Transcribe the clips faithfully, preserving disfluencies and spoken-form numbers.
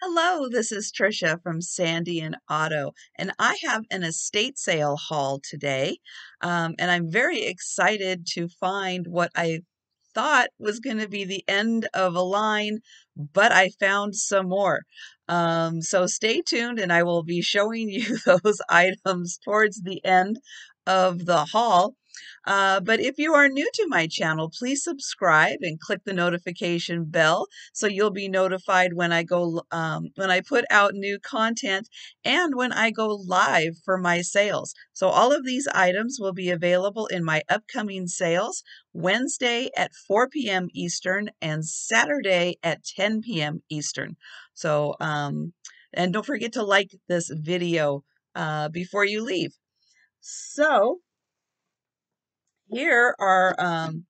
Hello, this is Trisha from Sandy and Otto, and I have an estate sale haul today, um, and I'm very excited to find what I thought was going to be the end of a line, but I found some more. Um, so stay tuned, and I will be showing you those items towards the end of the haul. Uh, but if you are new to my channel, please subscribe and click the notification bell so you'll be notified when I go um, when I put out new content and when I go live for my sales. So all of these items will be available in my upcoming sales Wednesday at four p m Eastern and Saturday at ten p m Eastern. So um, and don't forget to like this video uh, before you leave. So here are um,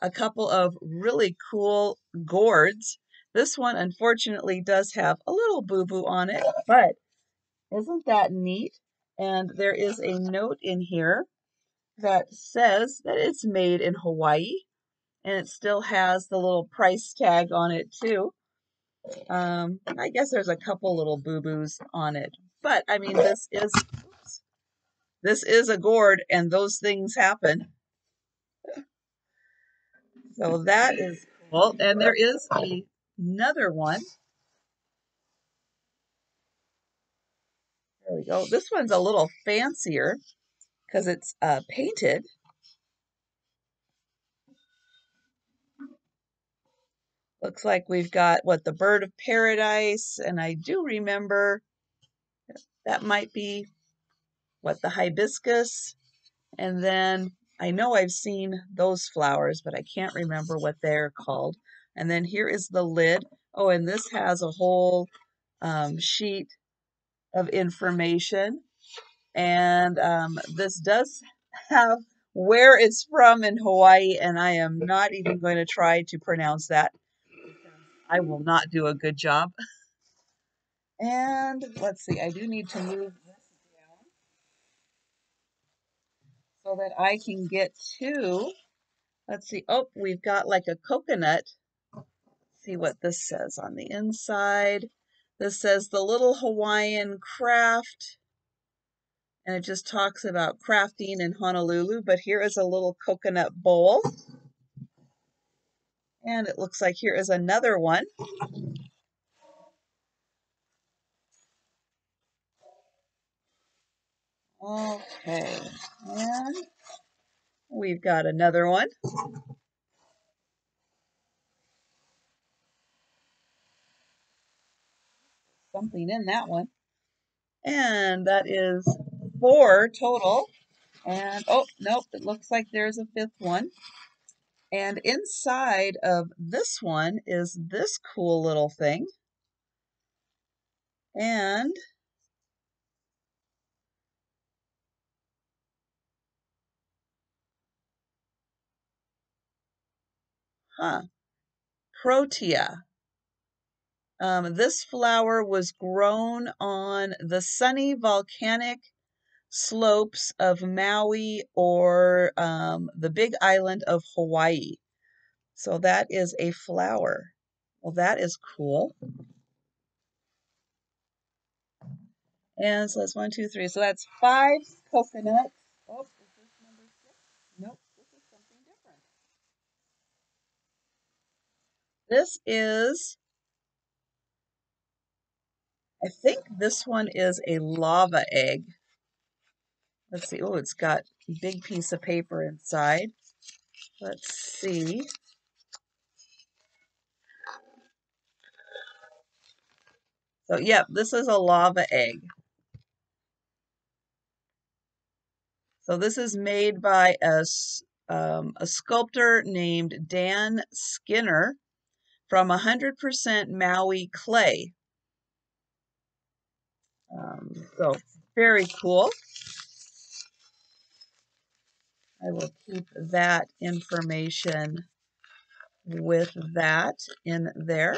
a couple of really cool gourds. This one, unfortunately, does have a little boo-boo on it, but isn't that neat? And there is a note in here that says that it's made in Hawaii, and it still has the little price tag on it, too. Um, I guess there's a couple little boo-boos on it, but, I mean, this is, oops, this is a gourd, and those things happen. So that is cool. And there is a, another one. There we go. This one's a little fancier because it's uh, painted. Looks like we've got, what, the bird of paradise. And I do remember that might be, what, the hibiscus. And then I know I've seen those flowers, but I can't remember what they're called. And then here is the lid. Oh, and this has a whole um, sheet of information. And um, this does have where it's from in Hawaii, and I am not even going to try to pronounce that. I will not do a good job. And let's see, I do need to move so that I can get to, let's see, oh, we've got like a coconut. Let's see what this says on the inside. This says the little Hawaiian craft, and it just talks about crafting in Honolulu, but here is a little coconut bowl. And it looks like here is another one. Okay, and we've got another one. Something in that one. And that is four total. And, oh, nope, it looks like there's a fifth one. And inside of this one is this cool little thing. And Huh. Protea. Um, this flower was grown on the sunny volcanic slopes of Maui or um, the Big Island of Hawaii. So that is a flower. Well, that is cool. And so that's one, two, three. So that's five coconuts. Oh. This is, I think this one is a lava egg. Let's see. Oh, it's got a big piece of paper inside. Let's see. So, yeah, this is a lava egg. So this is made by a, um, a sculptor named Dan Skinner from one hundred percent Maui clay. Um, so very cool. I will keep that information with that in there.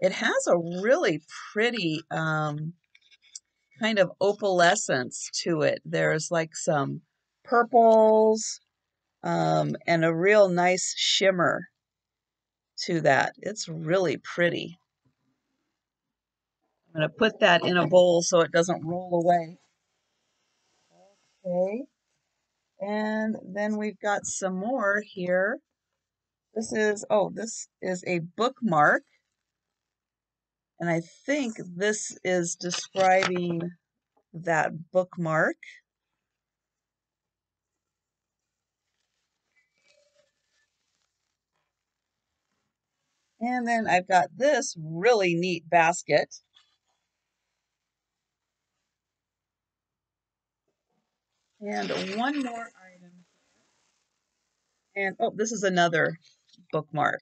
It has a really pretty um, kind of opalescence to it. There's like some purples um, and a real nice shimmer to that. It's really pretty. I'm going to put that in a bowl so it doesn't roll away. Okay. And then we've got some more here. This is, oh, this is a bookmark. And I think this is describing that bookmark. And then I've got this really neat basket. And one more item. And, oh, this is another bookmark.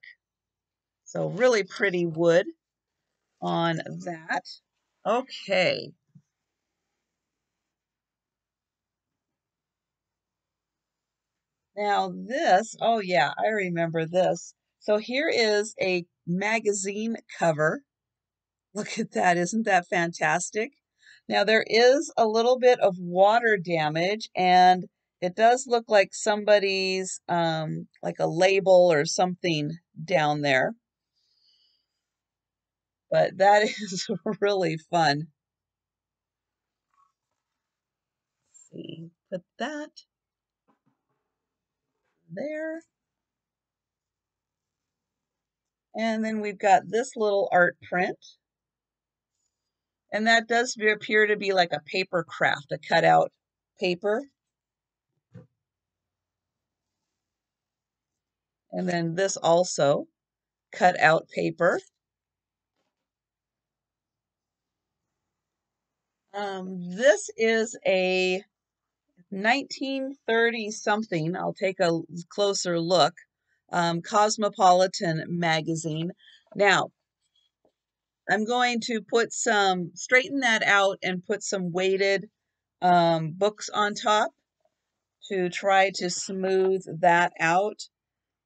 So really pretty wood on that. Okay. Now this, oh yeah, I remember this. So here is a magazine cover. Look at that. Isn't that fantastic? Now there is a little bit of water damage, and it does look like somebody's, um, like a label or something down there. But that is really fun. Let's see, put that there. And then we've got this little art print. And that does appear to be like a paper craft, a cutout paper. And then this also, cutout paper. Um, this is a nineteen thirty something, I'll take a closer look, um, Cosmopolitan magazine. Now, I'm going to put some, straighten that out and put some weighted um, books on top to try to smooth that out.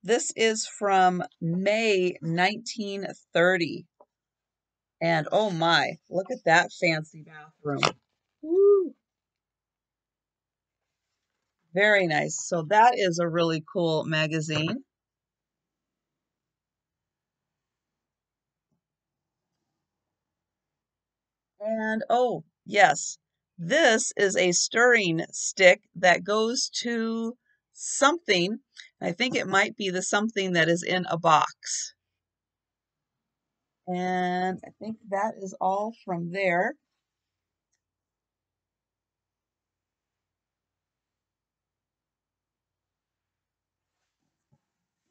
This is from May nineteen thirty. And oh my, look at that fancy bathroom. Woo. Very nice. So that is a really cool magazine. And oh, yes, this is a stirring stick that goes to something. I think it might be the something that is in a box. And I think that is all from there.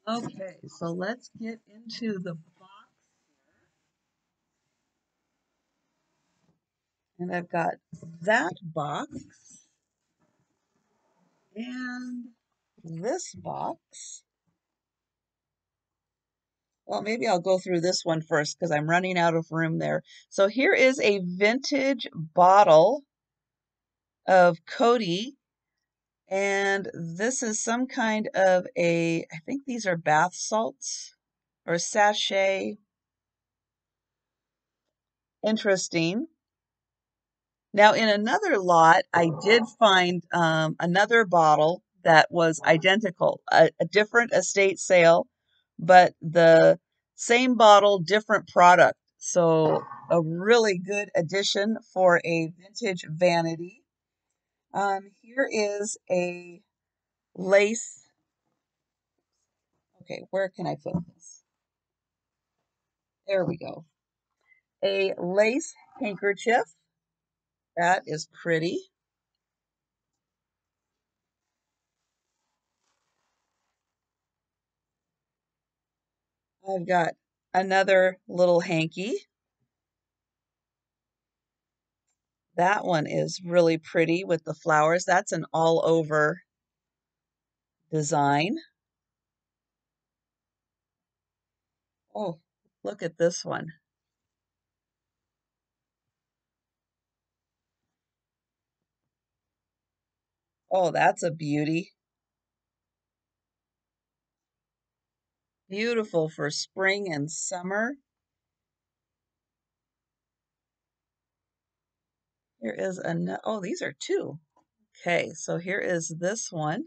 Okay, so let's get into the box here. And I've got that box and this box. Well, maybe I'll go through this one first because I'm running out of room there. So here is a vintage bottle of Cody. And this is some kind of a, I think these are bath salts or sachet. Interesting. Now in another lot, I did find um, another bottle that was identical, a, a different estate sale. But the same bottle, different product. So a really good addition for a vintage vanity. Um, here is a lace. Okay, where can I put this? There we go. A lace handkerchief. That is pretty. I've got another little hanky. That one is really pretty with the flowers. That's an all-over design. Oh, look at this one. Oh, that's a beauty. Beautiful for spring and summer. Here is another, oh, these are two. Okay, so here is this one.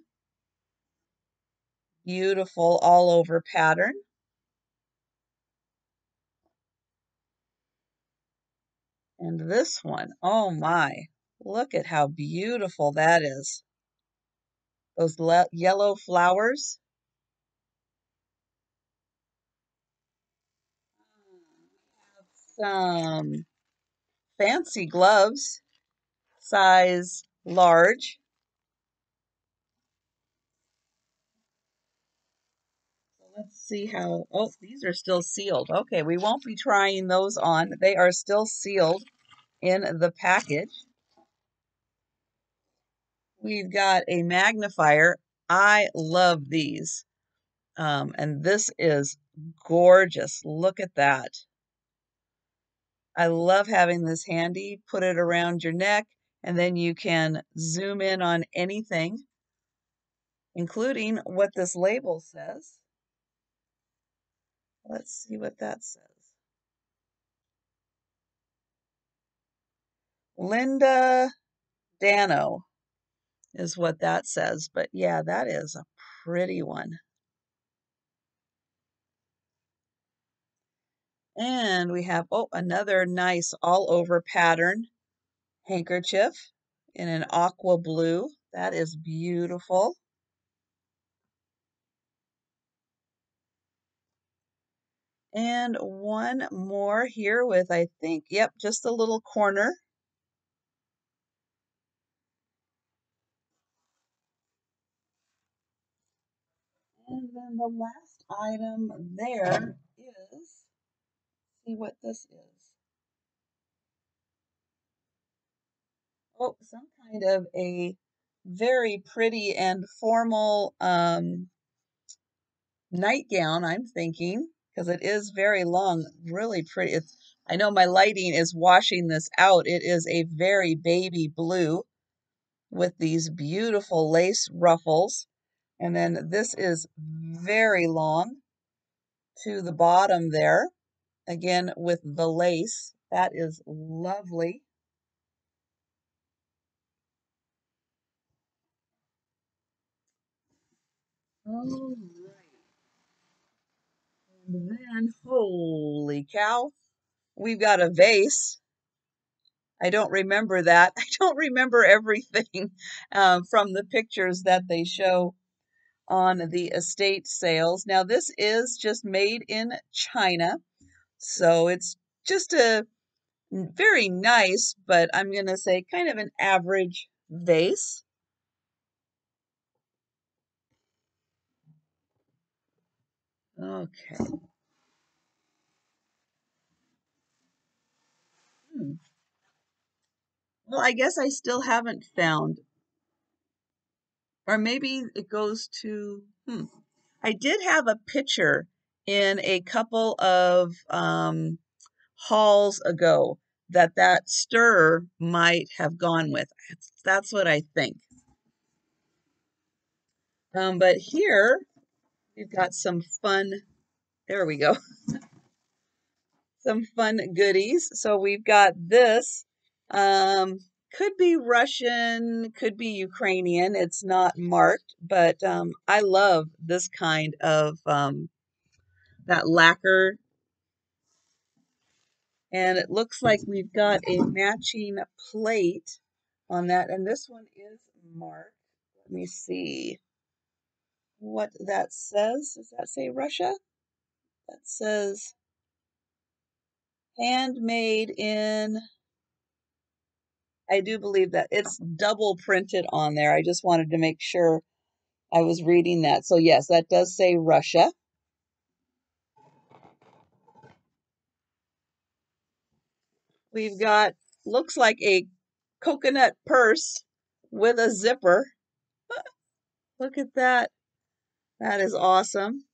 Beautiful all over pattern. And this one, oh my, look at how beautiful that is. Those le- yellow flowers. Some fancy gloves, size large. Let's see how, oh, these are still sealed. Okay, we won't be trying those on. They are still sealed in the package. We've got a magnifier. I love these. Um, and this is gorgeous. Look at that. I love having this handy. Put it around your neck, and then you can zoom in on anything, including what this label says. Let's see what that says. Linda Dano is what that says. But yeah, that is a pretty one. And we have, oh, another nice all over pattern handkerchief in an aqua blue. That is beautiful. And one more here with, I think, yep, just a little corner. And then the last item there is, see what this is. Oh, some kind of a very pretty and formal um, nightgown, I'm thinking. Because it is very long, really pretty. It's, I know my lighting is washing this out. It is a very baby blue with these beautiful lace ruffles. And then this is very long to the bottom there. Again, with the lace. That is lovely. Oh. And then, holy cow, we've got a vase. I don't remember that. I don't remember everything uh, from the pictures that they show on the estate sales. Now, this is just made in China, so it's just a very nice, but I'm going to say kind of an average vase. Okay. Hmm. Well, I guess I still haven't found, or maybe it goes to, hmm. I did have a picture in a couple of um, hauls ago that that stirrer might have gone with. That's what I think. Um, but here, we've got some fun, there we go, some fun goodies. So we've got this, um, could be Russian, could be Ukrainian. It's not marked, but um, I love this kind of, um, that lacquer. And it looks like we've got a matching plate on that. And this one is marked. Let me see what that says. Does that say Russia? That says handmade in, I do believe that it's double printed on there. I just wanted to make sure I was reading that. So yes, that does say Russia. We've got, looks like a coconut purse with a zipper. Look at that. That is awesome.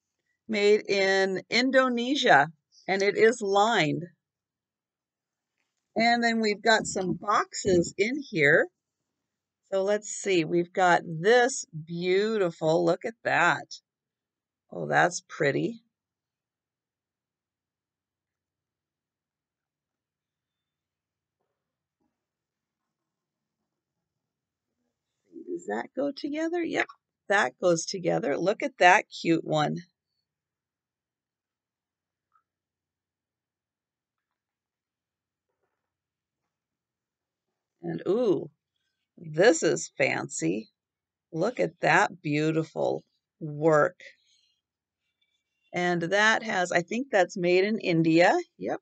Made in Indonesia, and it is lined. And then we've got some boxes in here. So let's see. We've got this beautiful. Look at that. Oh, that's pretty. Does that go together? Yep. That goes together. Look at that cute one. And ooh, this is fancy. Look at that beautiful work. And that has, I think that's made in India. Yep.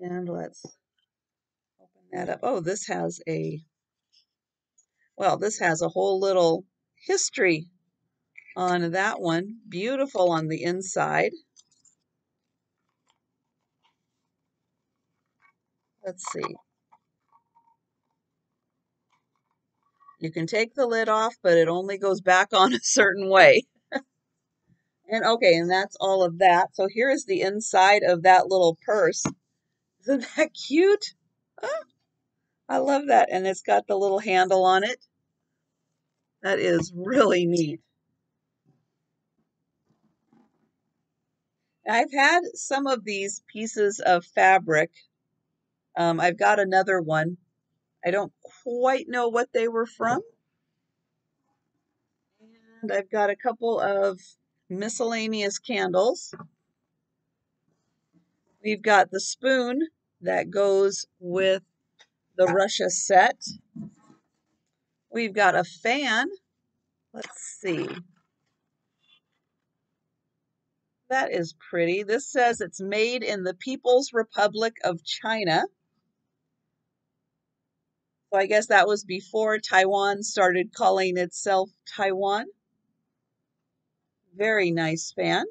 And let's open that up. Oh, this has a, well, this has a whole little history on that one. Beautiful on the inside. Let's see. You can take the lid off, but it only goes back on a certain way. And okay, and that's all of that. So here is the inside of that little purse. Isn't that cute? Oh, I love that. And it's got the little handle on it. That is really neat. I've had some of these pieces of fabric. Um, I've got another one. I don't quite know what they were from. And I've got a couple of miscellaneous candles. We've got the spoon that goes with the Russia set. We've got a fan. Let's see. That is pretty. This says it's made in the People's Republic of China. So I guess that was before Taiwan started calling itself Taiwan. Very nice fan.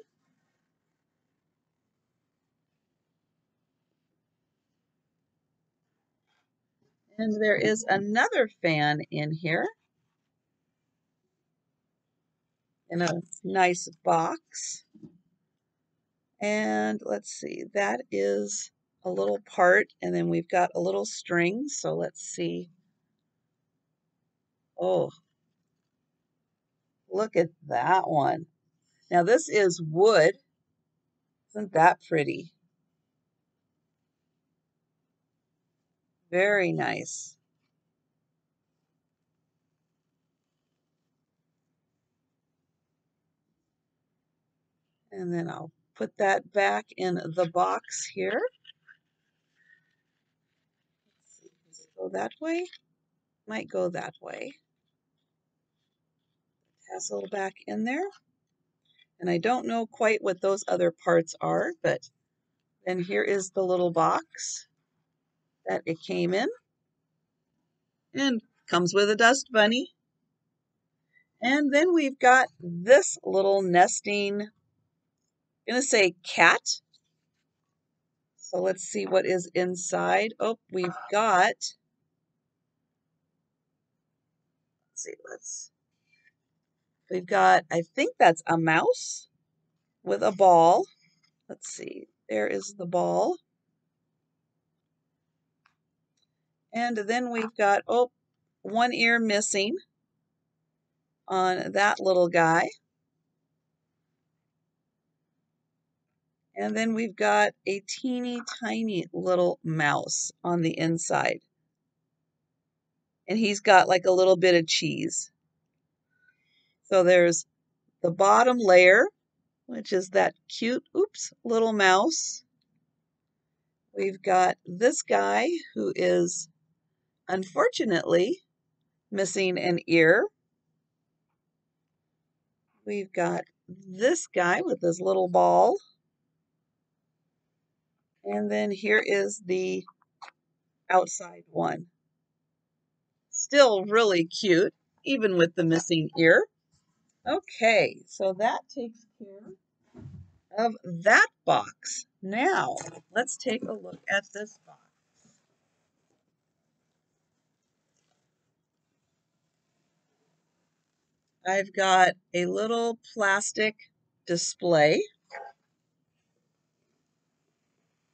And there is another fan in here in a nice box. And let's see, that is a little part, and then we've got a little string. So let's see. Oh, look at that one. Now this is wood. Isn't that pretty? Very nice. And then I'll put that back in the box here. Let's see, does it go that way? Might go that way. Tassel back in there. And I don't know quite what those other parts are, but then here is the little box that it came in. And comes with a dust bunny. And then we've got this little nesting, I'm going to say cat. So let's see what is inside. Oh, we've got, let's see, let's, we've got, I think that's a mouse with a ball. Let's see, there is the ball. And then we've got, oh, one ear missing on that little guy. And then we've got a teeny tiny little mouse on the inside. And he's got like a little bit of cheese. So there's the bottom layer, which is that cute, oops, little mouse. We've got this guy who is unfortunately missing an ear. We've got this guy with his little ball. And then here is the outside one. Still really cute, even with the missing ear. Okay, so that takes care of that box. Now, let's take a look at this box. I've got a little plastic display.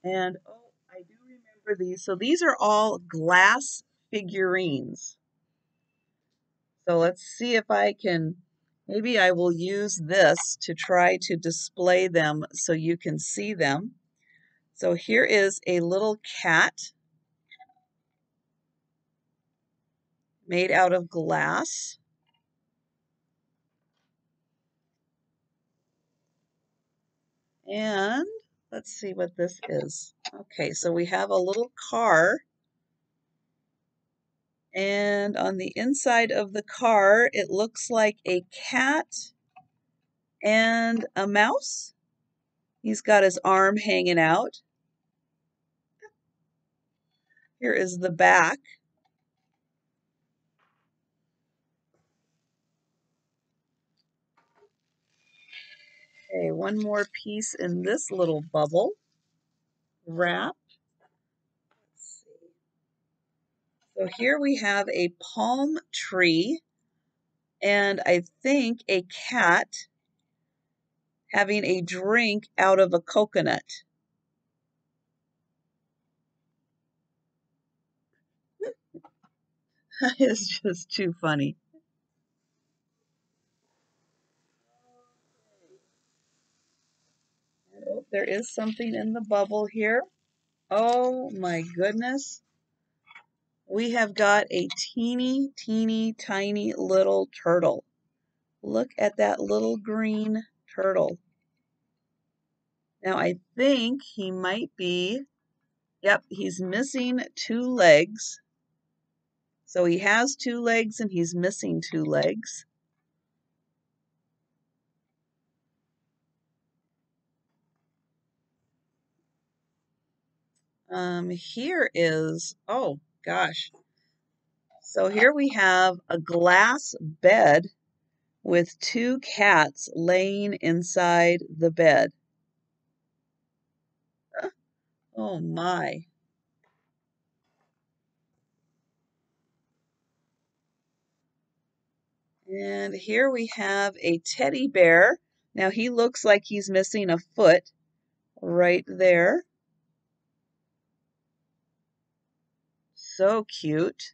And, oh, I do remember these. So these are all glass figurines. So let's see if I can... Maybe I will use this to try to display them so you can see them. So here is a little cat made out of glass. And let's see what this is. Okay, so we have a little car And on the inside of the car, it looks like a cat and a mouse. He's got his arm hanging out. Here is the back. Okay, one more piece in this little bubble wrap. Let's see. So here we have a palm tree and I think a cat having a drink out of a coconut. That is just too funny. Oh, there is something in the bubble here. Oh my goodness. We have got a teeny, teeny, tiny little turtle. Look at that little green turtle. Now I think he might be, yep, he's missing two legs. So he has two legs and he's missing two legs. Um, here is, oh gosh. So here we have a glass bed with two cats laying inside the bed. Oh my. And here we have a teddy bear. Now he looks like he's missing a foot right there. So cute.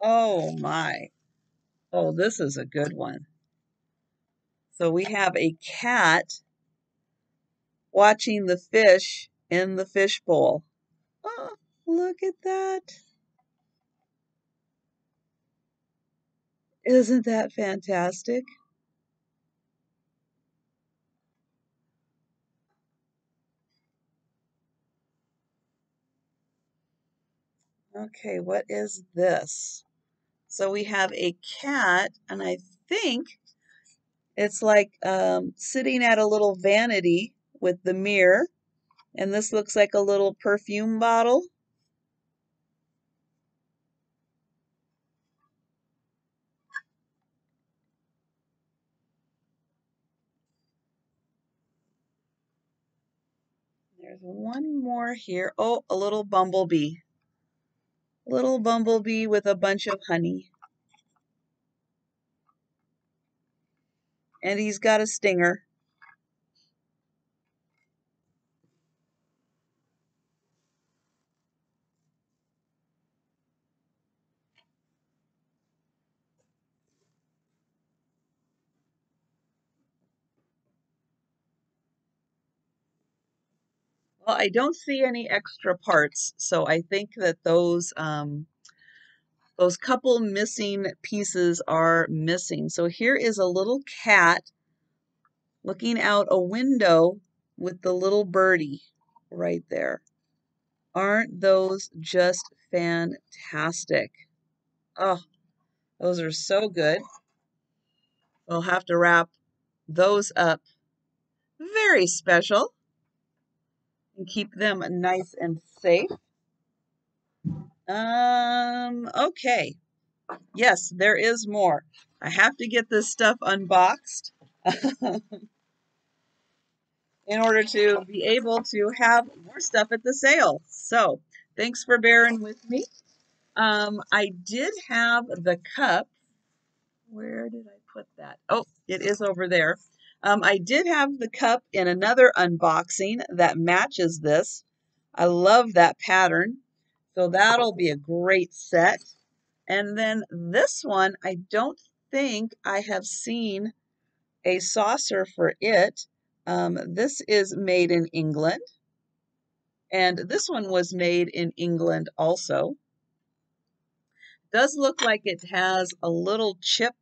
Oh my. Oh, this is a good one. So we have a cat watching the fish in the fish bowl. Oh, look at that. Isn't that fantastic? Okay, what is this? So we have a cat, and I think it's like um, sitting at a little vanity with the mirror, and this looks like a little perfume bottle. There's one more here. Oh, a little bumblebee. Little bumblebee with a bunch of honey. And he's got a stinger. Well, I don't see any extra parts, so I think that those um, Those couple missing pieces are missing. So here is a little cat looking out a window with the little birdie right there. Aren't those just fantastic? Oh, those are so good. We'll have to wrap those up very special and keep them nice and safe. Um, okay. Yes, there is more. I have to get this stuff unboxed in order to be able to have more stuff at the sale. So thanks for bearing with me. Um, I did have the cup. Where did I put that? Oh, it is over there. Um, I did have the cup in another unboxing that matches this. I love that pattern. So that'll be a great set. And then this one, I don't think I have seen a saucer for it. Um, this is made in England. And this one was made in England also. Does look like it has a little chip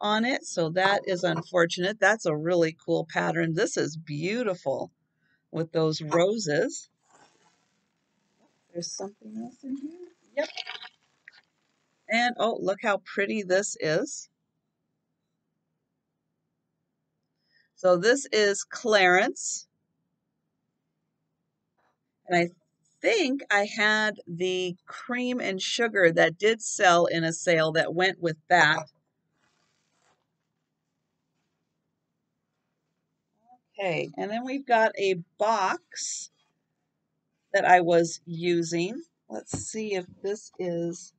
on it. So that is unfortunate. That's a really cool pattern. This is beautiful with those roses. There's something else in here. Yep. And oh, look how pretty this is. So this is Clarence. And I think I had the cream and sugar that did sell in a sale that went with that. Okay, and then we've got a box that I was using. Let's see if this is,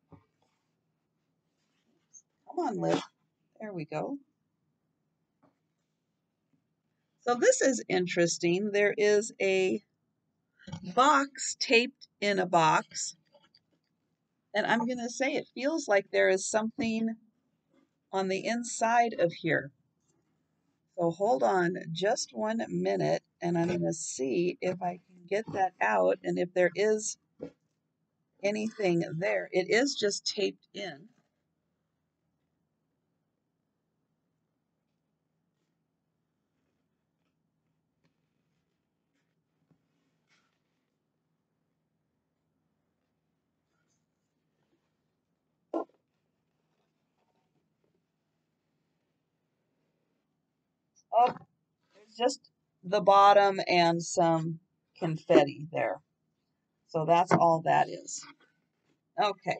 come on, Liv. There we go. So this is interesting. There is a box taped in a box, and I'm going to say it feels like there is something on the inside of here. So hold on just one minute, and I'm going to see if I can get that out and if there is anything there. It is just taped in. Oh, there's just the bottom and some confetti there. So that's all that is. Okay.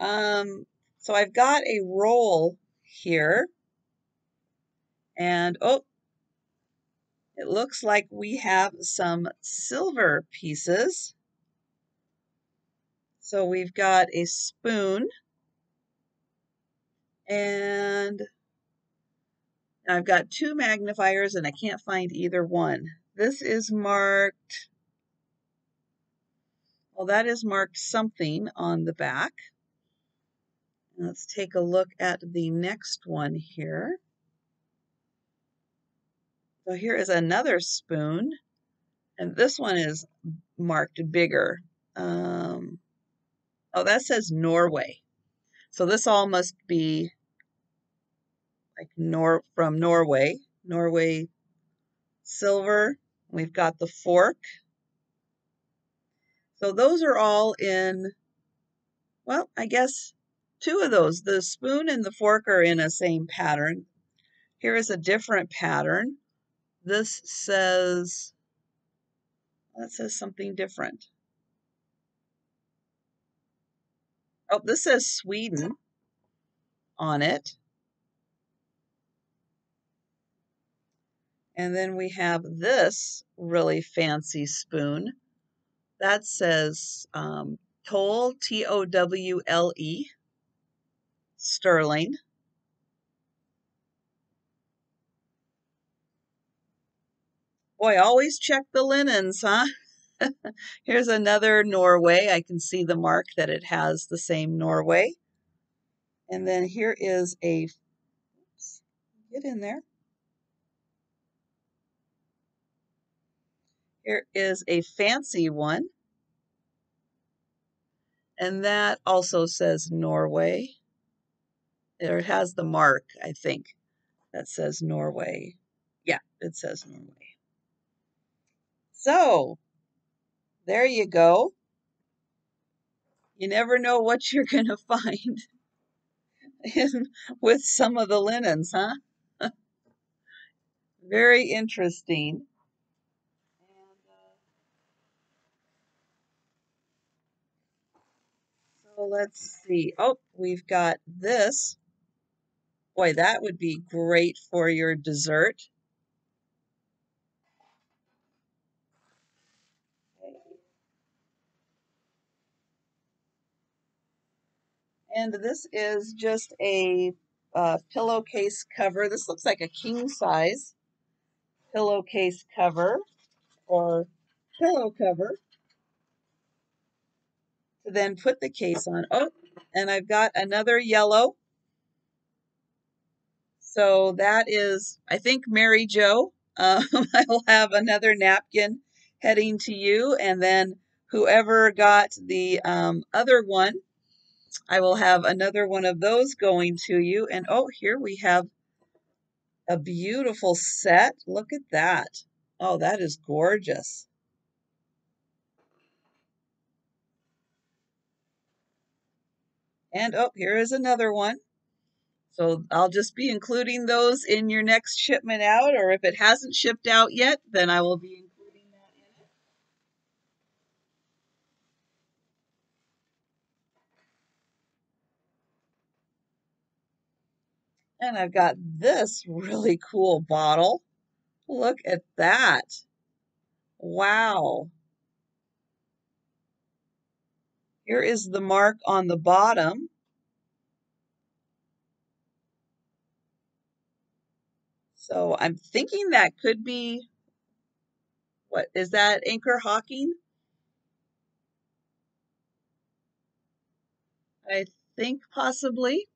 Um, so I've got a roll here. And, oh, it looks like we have some silver pieces. So we've got a spoon. And I've got two magnifiers, and I can't find either one. This is marked, well, that is marked something on the back. Let's take a look at the next one here. So here is another spoon, and this one is marked bigger. Um, oh, that says Norway. So this all must be like nor from Norway, Norway silver. We've got the fork. So those are all in, well, I guess two of those. The spoon and the fork are in a same pattern. Here is a different pattern. This says, that says something different. Oh, this says Sweden on it. And then we have this really fancy spoon that says um, Towle, T O W L E, sterling. Boy, always check the linens, huh? Here's another Norway. I can see the mark that it has the same Norway. And then here is a, oops, get in there. Here is a fancy one, and that also says Norway. Or it has the mark, I think, that says Norway. Yeah, it says Norway. So there you go. You never know what you're going to find in, with some of the linens, huh? Very interesting. So let's see. Oh, we've got this. Boy, that would be great for your dessert. And this is just a uh, pillowcase cover. This looks like a king-size pillowcase cover or pillow cover to then put the case on. Oh, and I've got another yellow. So that is, I think, Mary Jo. Um, I will have another napkin heading to you, and then whoever got the um, other one, I will have another one of those going to you. And oh, here we have a beautiful set. Look at that. Oh, that is gorgeous. And oh, here is another one. So I'll just be including those in your next shipment out, or if it hasn't shipped out yet, then I will be including that in it. And I've got this really cool bottle. Look at that. Wow. Here is the mark on the bottom. So I'm thinking that could be, what is that, Anchor Hocking? I think possibly.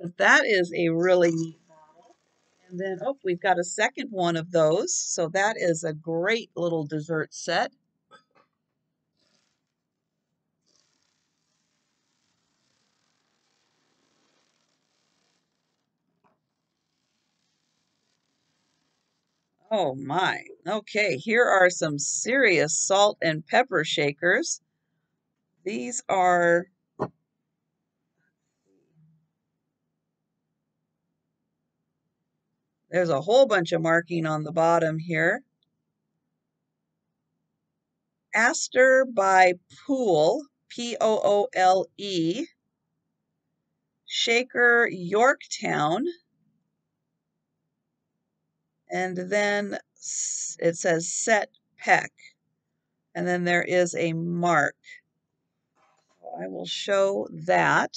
But that is a really neat bottle. And then, oh, we've got a second one of those. So that is a great little dessert set. Oh my. Okay, here are some serious salt and pepper shakers. These are There's a whole bunch of marking on the bottom here. Aster by Poole, P O O L E. Shaker Yorktown. And then it says set peck. And then there is a mark. I will show that.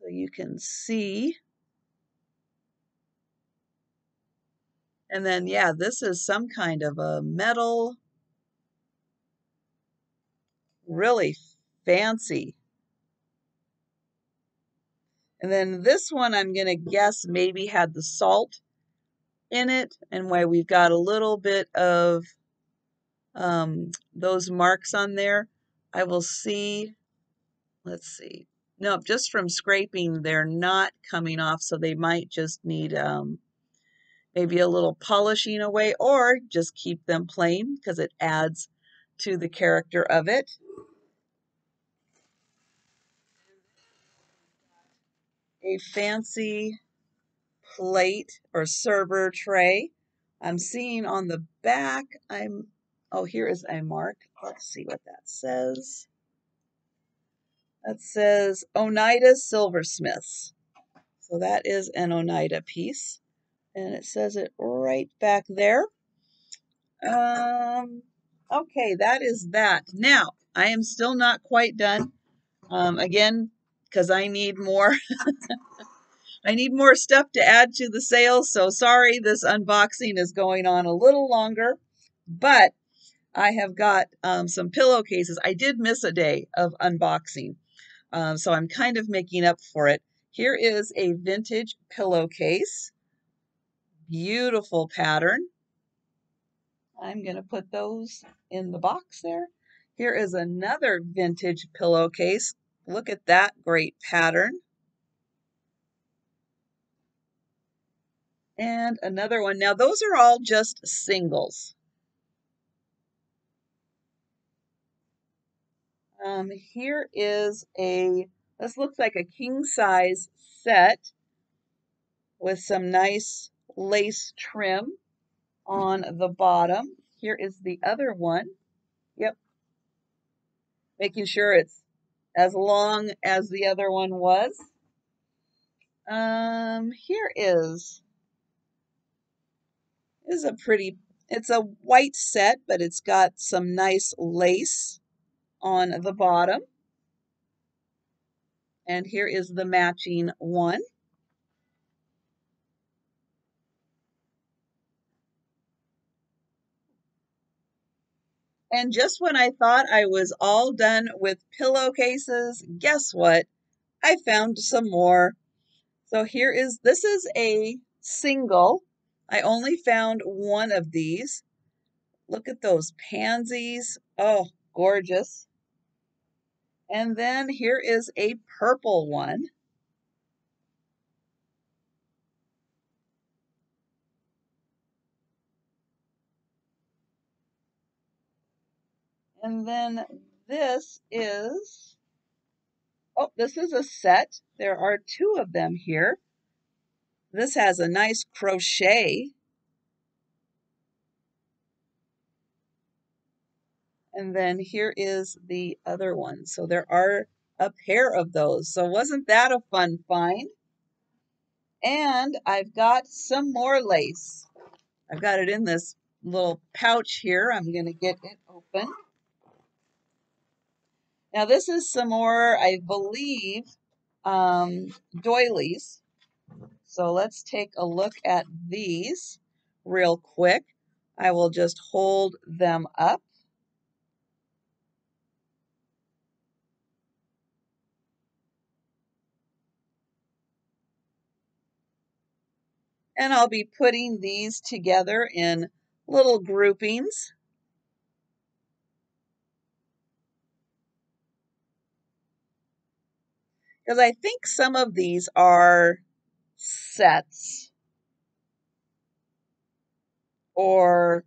So you can see. And then, yeah, this is some kind of a metal. Really fancy. And then this one, I'm going to guess maybe had the salt in it, and why we've got a little bit of um, those marks on there. I will see. Let's see. No, just from scraping, they're not coming off, so they might just need um, maybe a little polishing away, or just keep them plain because it adds to the character of it. A fancy plate or server tray. I'm seeing on the back, I'm, oh, here is a mark. Let's see what that says. That says Oneida Silversmiths. So that is an Oneida piece. And it says it right back there. Um, okay, that is that. Now, I am still not quite done. Um, again, because I need more, I need more stuff to add to the sale. So sorry, this unboxing is going on a little longer, but I have got um, some pillowcases. I did miss a day of unboxing, um, so I'm kind of making up for it. Here is a vintage pillowcase, beautiful pattern. I'm going to put those in the box there. Here is another vintage pillowcase. Look at that great pattern. And another one. Now, those are all just singles. Um, here is a, this looks like a king-size set with some nice lace trim on the bottom. Here is the other one. Yep. Making sure it's as long as the other one was. Um, here is, this is a pretty, it's a white set, but it's got some nice lace on the bottom. And here is the matching one. And just when I thought I was all done with pillowcases, guess what? I found some more. So here is, this is a single. I only found one of these. Look at those pansies. Oh, gorgeous. And then here is a purple one. And then this is, oh, this is a set. There are two of them here. This has a nice crochet. And then here is the other one. So there are a pair of those. So wasn't that a fun find? And I've got some more lace. I've got it in this little pouch here. I'm going to get it open. Now this is some more, I believe, um, doilies. So let's take a look at these real quick. I will just hold them up. And I'll be putting these together in little groupings. Because I think some of these are sets or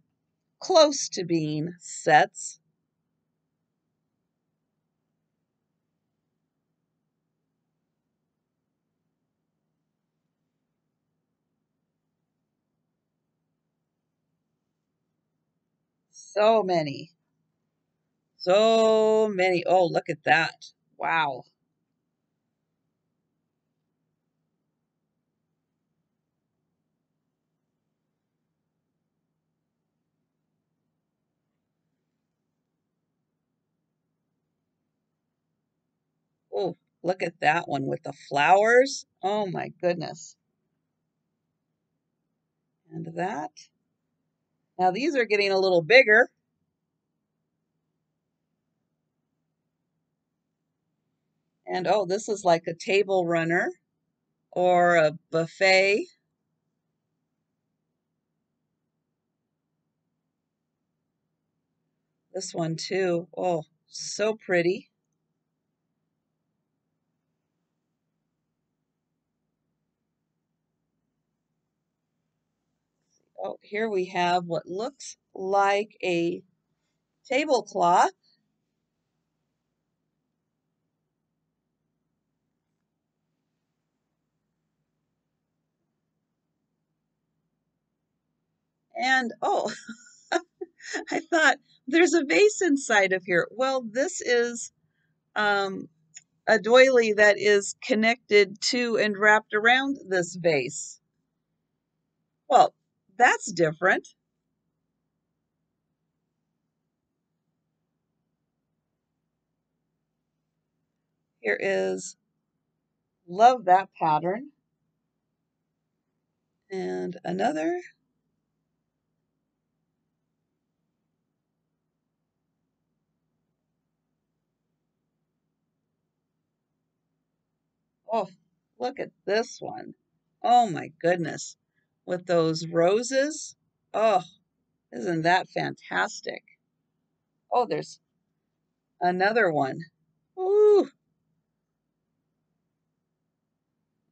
close to being sets. So many. So many. Oh, look at that. Wow. Oh, look at that one with the flowers. Oh, my goodness. And that. Now, these are getting a little bigger. And, oh, this is like a table runner or a buffet. This one, too. Oh, so pretty. Oh, here we have what looks like a tablecloth. And, oh, I thought there's a vase inside of here. Well, this is um, a doily that is connected to and wrapped around this vase. Well, that's different. Here is, love that pattern. And another. Oh, look at this one. Oh my goodness. With those roses. Oh, isn't that fantastic? Oh, there's another one. Ooh.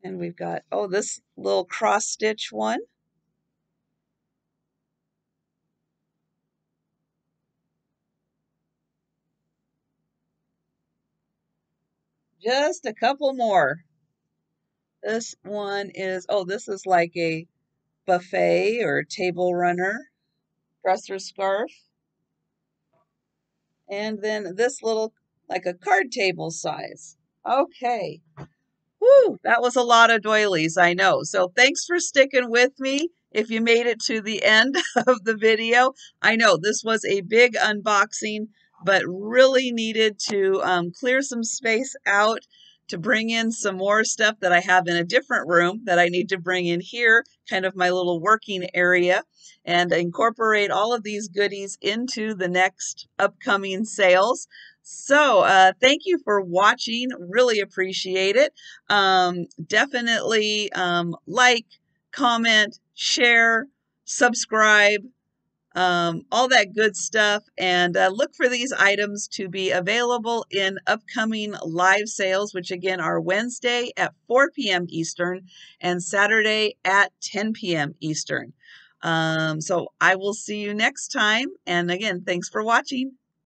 And we've got, oh, this little cross stitch one. Just a couple more. This one is, oh, this is like a buffet or table runner, dresser scarf. And then this little, like a card table size. Okay. Woo, that was a lot of doilies, I know. So thanks for sticking with me. If you made it to the end of the video, I know this was a big unboxing, but really needed to um, clear some space out to bring in some more stuff that I have in a different room that I need to bring in here, kind of my little working area, and incorporate all of these goodies into the next upcoming sales. So uh, thank you for watching. Really appreciate it. Um, definitely um, like, comment, share, subscribe, um, all that good stuff. And uh, look for these items to be available in upcoming live sales, which again are Wednesday at four p.m. Eastern and Saturday at ten p.m. Eastern. Um, so I will see you next time. And again, thanks for watching.